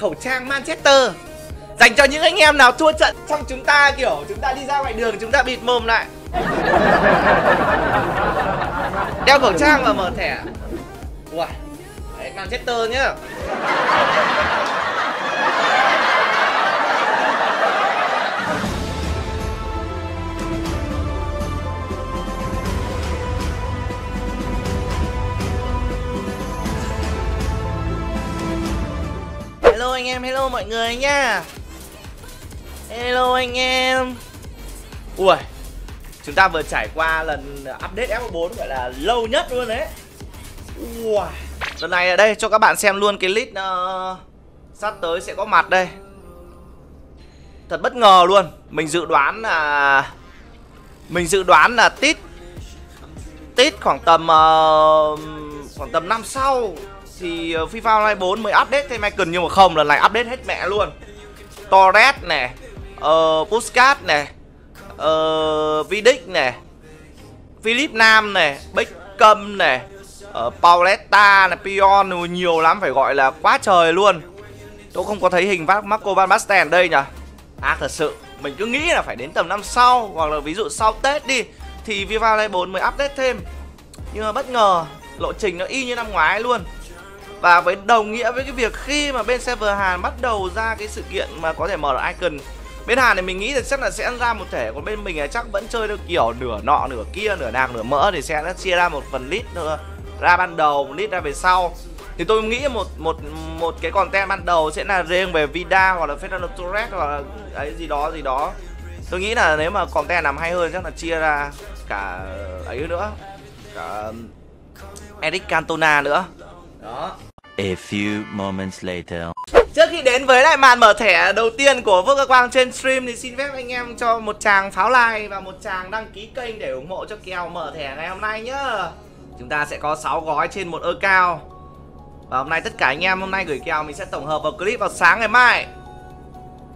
khẩu trang Manchester dành cho những anh em nào thua trận, xong chúng ta kiểu chúng ta đi ra ngoài đường chúng ta bịt mồm lại, đeo khẩu trang và mở thẻ. Wow, đấy, Manchester nhá. Hello anh em, hello mọi người nhá. Hello anh em. Ui, chúng ta vừa trải qua lần update F4 gọi là lâu nhất luôn đấy. Ui, lần này ở đây cho các bạn xem luôn cái list sắp tới sẽ có mặt đây. Thật bất ngờ luôn. Mình dự đoán là tít khoảng tầm năm sau thì FIFA Online 4 mới update thêm icon, nhưng mà không, lần này update hết mẹ luôn. Torres này, Puskas này, Vidic này, Philip Nam này, Beckham này, Pauletta này, Pion nhiều lắm, phải gọi là quá trời luôn. Tôi không có thấy hình Marco Van Basten đây nhỉ. À thật sự, mình cứ nghĩ là phải đến tầm năm sau hoặc là ví dụ sau Tết đi thì FIFA Online 4 mới update thêm. Nhưng mà bất ngờ, lộ trình nó y như năm ngoái luôn. Và với đồng nghĩa với cái việc khi mà bên server Hàn bắt đầu ra cái sự kiện mà có thể mở được icon, bên Hàn thì mình nghĩ là chắc là sẽ ra một thẻ, còn bên mình là chắc vẫn chơi được kiểu nửa nọ nửa kia, nửa đạc nửa mỡ, thì sẽ chia ra một phần list nữa, ra ban đầu, một list ra về sau. Thì tôi nghĩ một cái content ban đầu sẽ là riêng về Vida hoặc là Fernando Torres hoặc là ấy gì đó. Tôi nghĩ là nếu mà content làm hay hơn chắc là chia ra cả ấy nữa, cả Eric Cantona nữa. Đó. A few moments later. Trước khi đến với lại màn mở thẻ đầu tiên của Vodka Quang trên stream thì xin phép anh em cho một tràng pháo like và một tràng đăng ký kênh để ủng hộ cho kèo mở thẻ ngày hôm nay nhá. Chúng ta sẽ có 6 gói trên một account. Và hôm nay tất cả anh em hôm nay gửi kèo mình sẽ tổng hợp vào clip vào sáng ngày mai.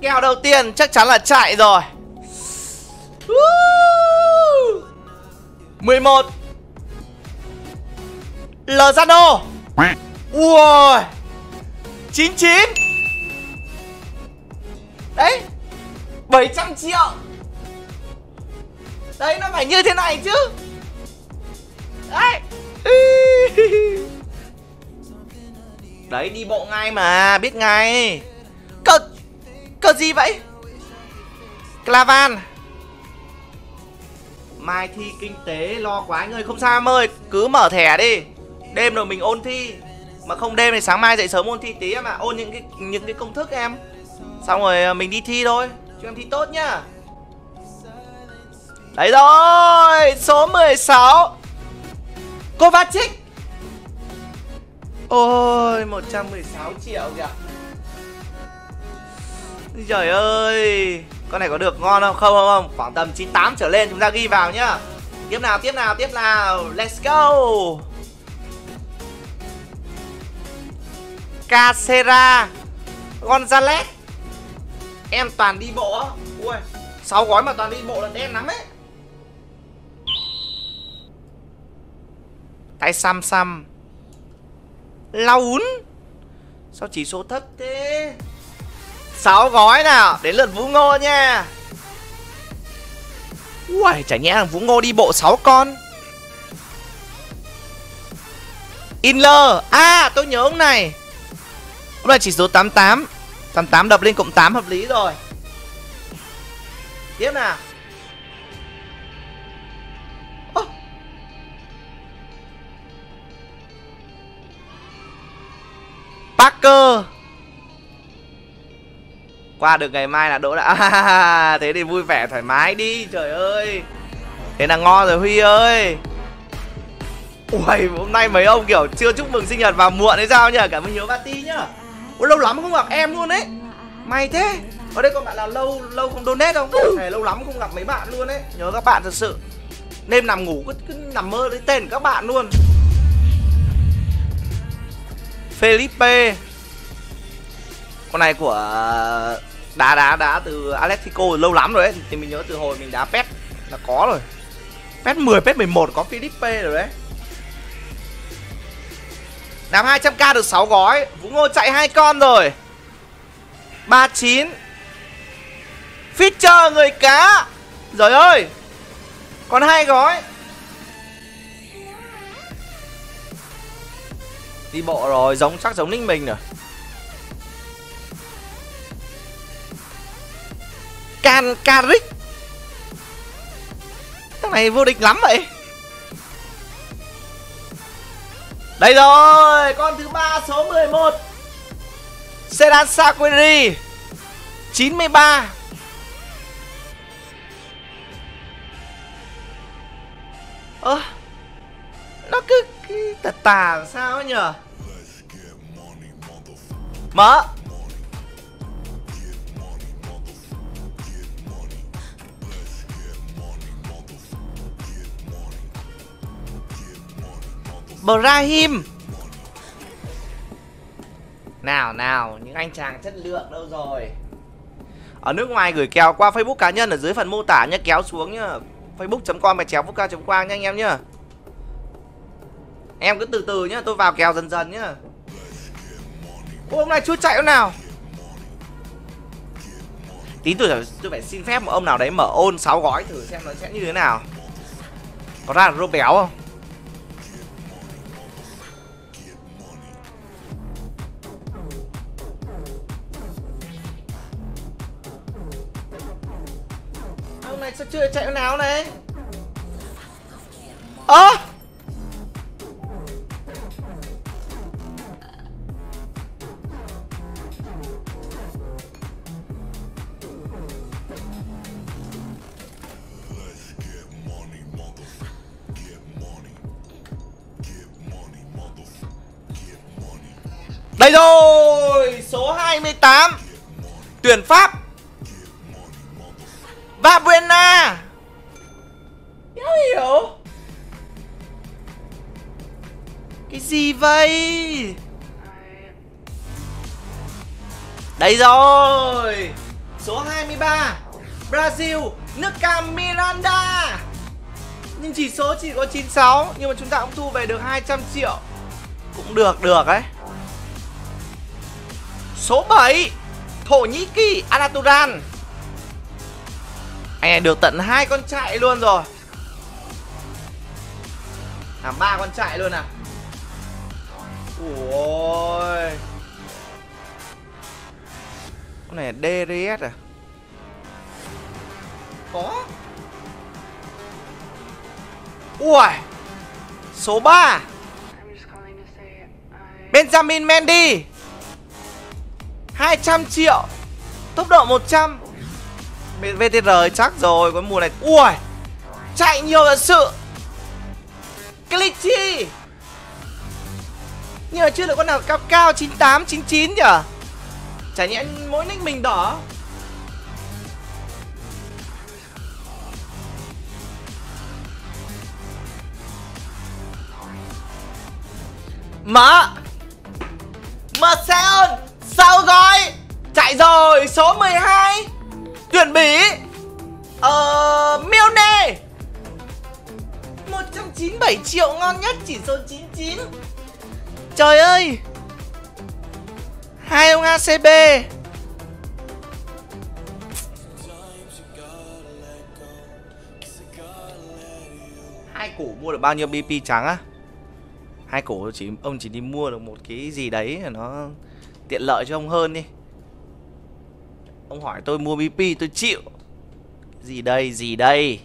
Kèo đầu tiên chắc chắn là chạy rồi. 11 Lozano. Ui, 99. Đấy, 700 triệu. Đấy, nó phải như thế này chứ. Đấy. Đấy, đi bộ ngay mà, biết ngay. Cờ gì vậy? Clavan. Mai thi kinh tế lo quá anh ơi. Không sao em ơi, cứ mở thẻ đi. Đêm rồi mình ôn thi. Mà không đêm thì sáng mai dậy sớm ôn thi tí em ạ. Ôn những cái công thức em. Xong rồi mình đi thi thôi. Cho em thi tốt nhá. Đấy rồi, số 16 Kovacic. Ôi, 116 triệu kìa. Trời ơi, con này có được ngon không? Không. Khoảng tầm 98 trở lên chúng ta ghi vào nhá. Tiếp nào. Let's go. Casera, Gonzales. Em toàn đi bộ. Ui, 6 gói mà toàn đi bộ là đen lắm ấy. Tay Sam lau ún. Sao chỉ số thấp thế? 6 gói nào, đến lượt Vũ Ngô nha. Ui, chả nhẽ thằng Vũ Ngô đi bộ 6 con. Inler. À, tôi nhớ ông này. Hôm nay chỉ số 88. 88 đập lên cộng 8 hợp lý rồi. Tiếp nào. Parker. Qua được ngày mai là đỗ đã. À, thế thì vui vẻ thoải mái đi. Trời ơi, thế là ngon rồi Huy ơi. Ui, hôm nay mấy ông kiểu chưa chúc mừng sinh nhật vào muộn hay sao nhỉ? Cảm ơn Hiếu Bati nhá. Ủa, lâu lắm không gặp em luôn đấy. May thế. Ở đây còn bạn nào lâu không donate không? Này, lâu lắm không gặp mấy bạn luôn đấy. Nhớ các bạn thật sự. Đêm nằm ngủ cứ nằm mơ đến tên các bạn luôn. Felipe. Con này của đá từ Atletico lâu lắm rồi đấy. Thì mình nhớ từ hồi mình đá PES là có rồi. PES 10, PES 11 có Felipe rồi đấy. Làm 200k được 6 gói. Vũ Ngô chạy 2 con rồi. 39. Fischer người cá. Rồi ơi. Còn hai gói. Đi bộ rồi, giống chắc giống nick mình rồi. Caric. Thằng này vô địch lắm vậy. Đây rồi, con thứ 3 số 11. Sedan Saquiri 93. Nó cứ tà sao nhờ. Mở. Brahim. Nào nào, những anh chàng chất lượng đâu rồi. Ở nước ngoài gửi kèo qua Facebook cá nhân ở dưới phần mô tả nhé, kéo xuống nhá. facebook.com/Vodka Quang nhá anh em nhá. Em cứ từ từ nhá, tôi vào kèo dần dần nhá. Ô, hôm nay chưa chạy hôm nào. Tí tôi phải xin phép một ông nào đấy mở ôn 6 gói thử xem nó sẽ như thế nào. Có ra là rô béo không? Ông này sao chưa chạy hôm nào này? Ơ! Đây rồi, số 28. Tuyển Pháp. Và Buena. Hiểu. Cái gì vậy? Đây rồi. Số 23. Brazil, nước cam Miranda. Nhưng chỉ số chỉ có 96, nhưng mà chúng ta cũng thu về được 200 triệu. Cũng được được đấy. Số 7, Thổ Nhĩ Kỳ, Anaturan. Anh này được tận 2 con chạy luôn rồi. Làm 3 con chạy luôn à. Ôi. Con này DRS à? Có. Ui. Số 3, Benjamin Mendy. 200 triệu. Tốc độ 100. VTR chắc rồi. Có mùa này. Ui. Chạy nhiều thật sự. Glitchy. Nhưng mà chưa được con nào cao cao 98, 99 nhở. Chả nhẽ mỗi nick mình đỏ. Mở. Mở xe ơn. Sao gói chạy rồi. Số 12, Tuyển Bỉ, Miêu Nê, 197 triệu ngon nhất, chỉ số 99. Trời ơi, hai ông ACB. Hai củ mua được bao nhiêu BP trắng á? Hai củ chỉ ông chỉ đi mua được một cái gì đấy nó tiện lợi cho ông hơn đi. Ông hỏi tôi mua BP tôi chịu. Gì đây, gì đây,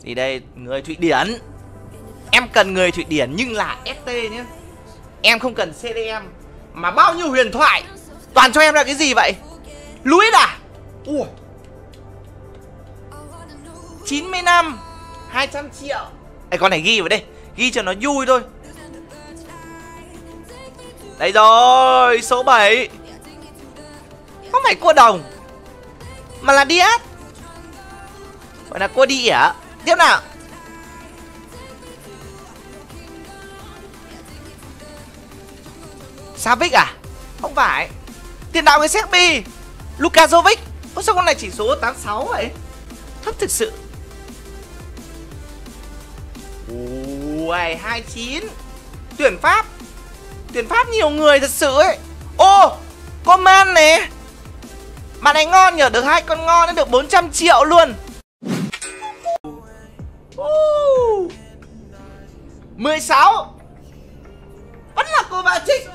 gì đây? Người Thụy Điển. Em cần người Thụy Điển nhưng là ST nhé. Em không cần CDM. Mà bao nhiêu huyền thoại toàn cho em là cái gì vậy? Luis à? Ui. 95, 200 triệu. Ê, con này ghi vào đây. Ghi cho nó vui thôi. Đây rồi, số 7. Không phải cua đồng mà là đĩa. Gọi là cua đĩa. Tiếp nào. Savic à? Không phải. Tiền đạo người Serbi, Lukazovic. Ủa sao con này chỉ số 86 vậy? Thấp thực sự. Ui, 29. Tuyển Pháp. Tuyển Pháp nhiều người thật sự ấy. Ô, Coman này, Bạn này ngon nhờ, được hai con ngon, được 400 triệu luôn. 16. Vẫn là Kovacic.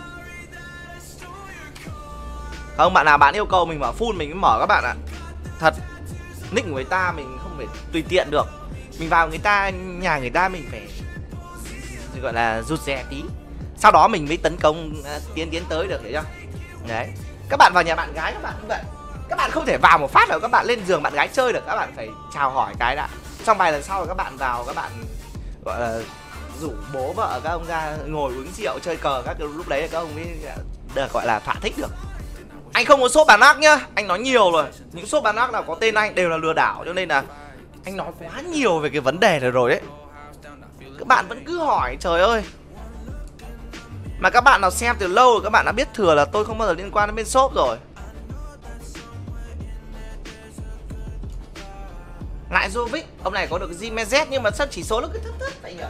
Không, bạn nào bạn yêu cầu mình mở full mình mới mở các bạn ạ. Thật. Nick của người ta mình không phải tùy tiện được. Mình vào người ta, nhà người ta mình phải gọi là rụt rè tí. Sau đó mình mới tấn công tiến tới được, hiểu chưa? Đấy. Các bạn vào nhà bạn gái các bạn cũng vậy. Các bạn không thể vào một phát nào các bạn lên giường bạn gái chơi được, các bạn phải chào hỏi cái đã. Trong vài lần sau các bạn vào các bạn gọi là rủ bố vợ các ông ra ngồi uống rượu chơi cờ các lúc đấy các ông mới được gọi là thỏa thích được. Anh không có shop bán ác nhá, anh nói nhiều rồi. Những shop bán ác nào có tên anh đều là lừa đảo, cho nên là anh nói quá nhiều về cái vấn đề này rồi đấy. Các bạn vẫn cứ hỏi, trời ơi. Mà các bạn nào xem từ lâu rồi các bạn đã biết thừa là tôi không bao giờ liên quan đến bên shop rồi. Lại Jovic, ông này có được Gmz nhưng mà sân chỉ số nó cứ thấp thấp vậy nhỉ.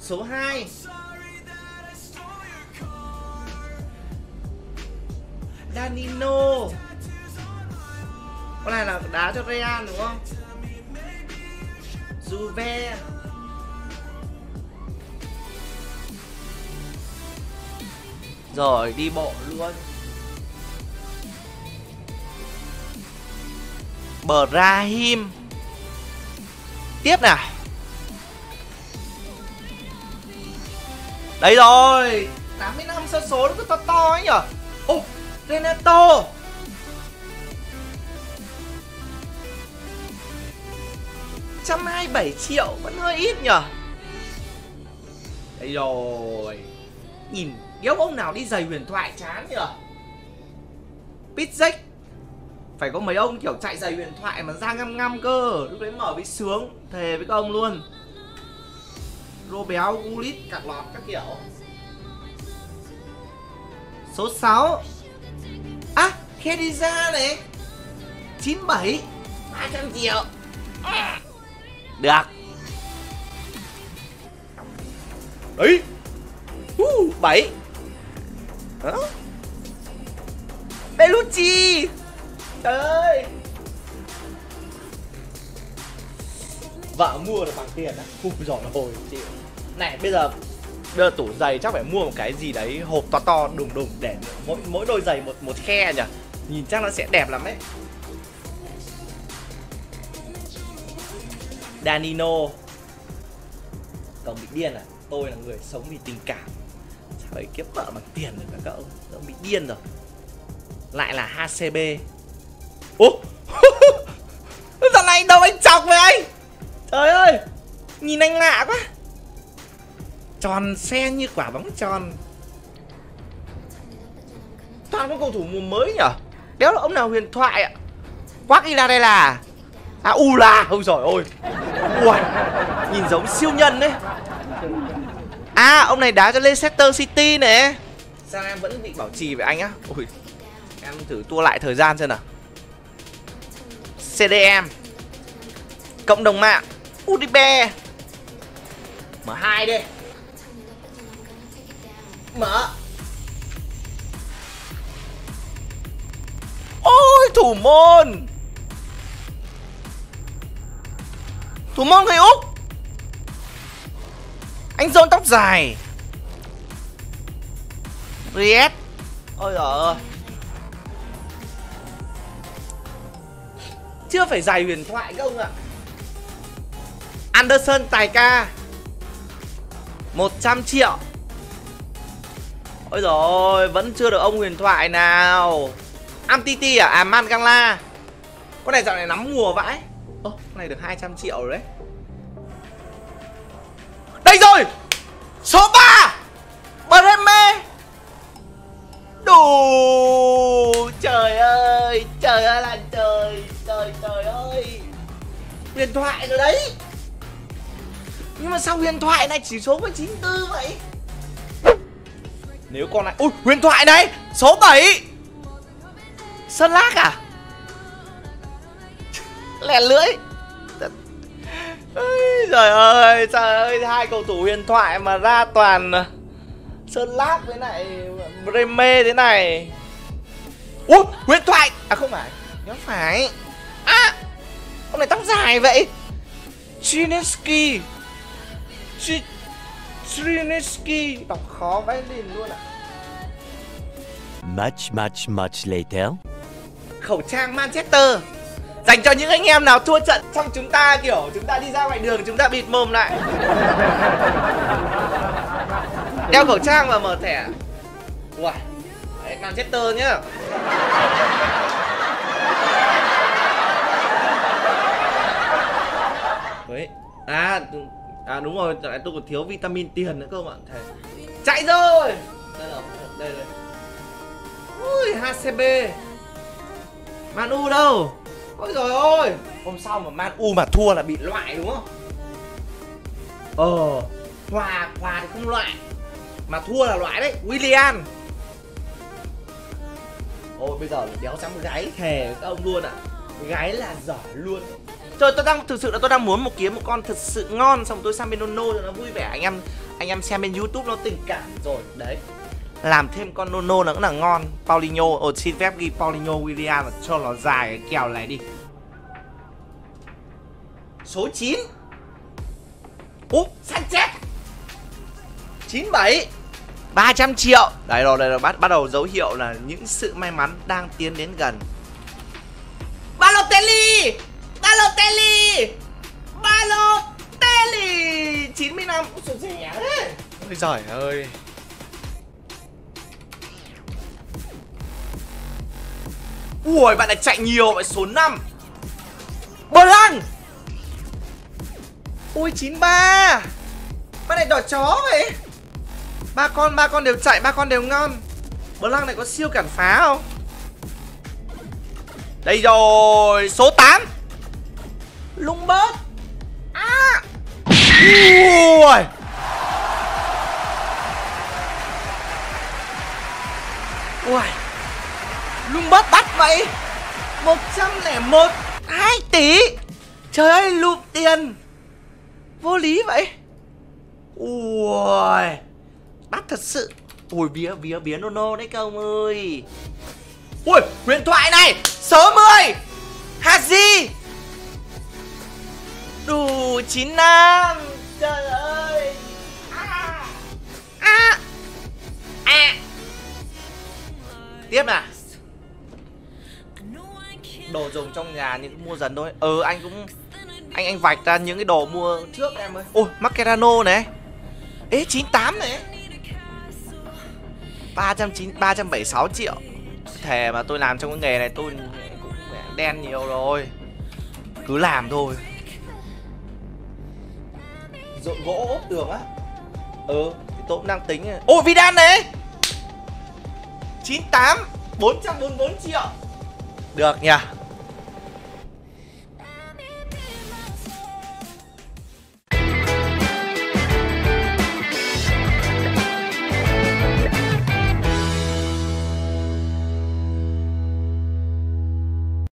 Số 2. Danilo. Con này là đá cho Real đúng không? Juve. Rồi đi bộ luôn. Brahim. Tiếp nào. Đấy rồi, 85 sơ số nó cứ to to ấy nhở. Ô, Renato. Trăm 27 triệu vẫn hơi ít nhở. Đấy rồi. Nhìn nếu ông nào đi giày huyền thoại chán nhở. Pizzic. Phải có mấy ông kiểu chạy giày huyền thoại mà ra ngăm ngăm cơ, lúc đấy mở với sướng, thề với các ông luôn. Robéo, Gullit, cạc lọt các kiểu. Số 6. À, Kheriza này. 97, 200 triệu. Được. Đấy. 7. Hả? Bellucci. Trời ơi. Vợ mua được bằng tiền á. Ui giỏi là hồi chị. Này bây giờ đưa tủ giày chắc phải mua một cái gì đấy hộp to to đùng đùng để mỗi đôi giày một khe nhỉ. Nhìn chắc nó sẽ đẹp lắm đấy. Danilo. Cậu bị điên à? Tôi là người sống vì tình cảm. Sao phải kiếp vợ bằng tiền được các cậu? Cậu bị điên rồi. Lại là HCB. Ủa? Giờ này đâu anh chọc với anh? Trời ơi, nhìn anh lạ quá. Tròn xe như quả bóng tròn. Toàn có cầu thủ mùa mới nhở. Đéo là ông nào huyền thoại ạ. Quắc y là đây là à u là. Ôi giời ơi. Ui, nhìn giống siêu nhân đấy. À ông này đá cho Leicester City này. Sao em vẫn bị bảo trì với anh á? Ôi, em thử tua lại thời gian xem nào. CDM. Cộng đồng mạng Udibe. Mở 2 đi. Mở. Ôi thủ môn. Thủ môn người Úc. Anh John tóc dài. Riet. Ôi giời ơi. Chưa phải giày huyền thoại các ông ạ. Anderson tài ca 100 triệu. Ôi rồi vẫn chưa được ông huyền thoại nào. Amtiti à? À Mangala. Con này dạo này nắm mùa vãi. Ô, con này được 200 triệu rồi đấy. Đây rồi. Số 3 Breme. Đủ. Trời ơi. Trời ơi là trời. Trời trời ơi. Huyền thoại rồi đấy. Nhưng mà sao huyền thoại này chỉ số có 94 vậy? Nếu con này... Ui huyền thoại này. Số 7 Sơn Lác à? Lẻ lưỡi. Trời ơi. Trời ơi. Hai cầu thủ huyền thoại mà ra toàn Sơn Lát thế này, Bremen thế này. Ủa, Nguyễn Thoại. À không phải, nhớ phải. À, con này tóc dài vậy. Chinesky, Chinesky. Đọc khó vãi đỉnh luôn ạ. Much later. Khẩu trang Manchester dành cho những anh em nào thua trận xong chúng ta kiểu chúng ta đi ra ngoài đường chúng ta bịt mồm lại. Đeo khẩu trang và mở thẻ. Wow. Đấy, Manchester nhá. Đấy. À đúng rồi, tôi còn thiếu vitamin tiền nữa không ạ. Thầy. Chạy rồi. Đây. Ui, HCB. Man U đâu? Ôi giời ơi. Hôm sau mà Man U mà thua là bị loại đúng không? Hòa thì không loại, mà thua là loại đấy. William. Ôi bây giờ đéo trắng gáy thề các ông luôn ạ. Gáy là giỏi luôn. Trời, tôi đang thực sự là tôi đang muốn kiếm một con thật sự ngon, xong tôi sang bên Nono cho nó vui vẻ. Anh em xem bên YouTube nó tình cảm rồi đấy. Làm thêm con Nono nó cũng là ngon. Paulinho, xin phép ghi Paulinho William cho nó dài cái kèo này đi. Số 9. Úp, Sanchez. 97. 300 triệu. Đấy rồi, bắt đầu dấu hiệu là những sự may mắn đang tiến đến gần. Balotelli 95. Ôi rẻ đấy. Ôi giời ơi. Ui, bạn này chạy nhiều, bạn số 5. Blank. Ui 93. Bạn này đỏ chó vậy. Ba con đều chạy, ba con đều ngon. Blank này có siêu cản phá không? Đây rồi, số 8. Lung bớt. À. Ui. Ui. Lung bớt bắt vậy. 101, 2 tỷ. Trời ơi, lụm tiền. Vô lý vậy. Ui. Bắt thật sự. Ui, bía Nono đấy các ông ơi. Ui, huyền thoại này. Số 10. Haji. Đủ 95. Trời ơi. Tiếp nào. Đồ dùng trong nhà những mua dần thôi. Anh cũng anh vạch ra những cái đồ mua trước em ơi. Ôi, Macerano này. Ê, 98 này. 376 triệu. Thề mà tôi làm trong cái nghề này tôi cũng đen nhiều rồi. Cứ làm thôi. Dội gỗ ốp tường á. Thì tôi cũng đang tính. Ôi, Vidal này. 98, 444 triệu. Được nhỉ.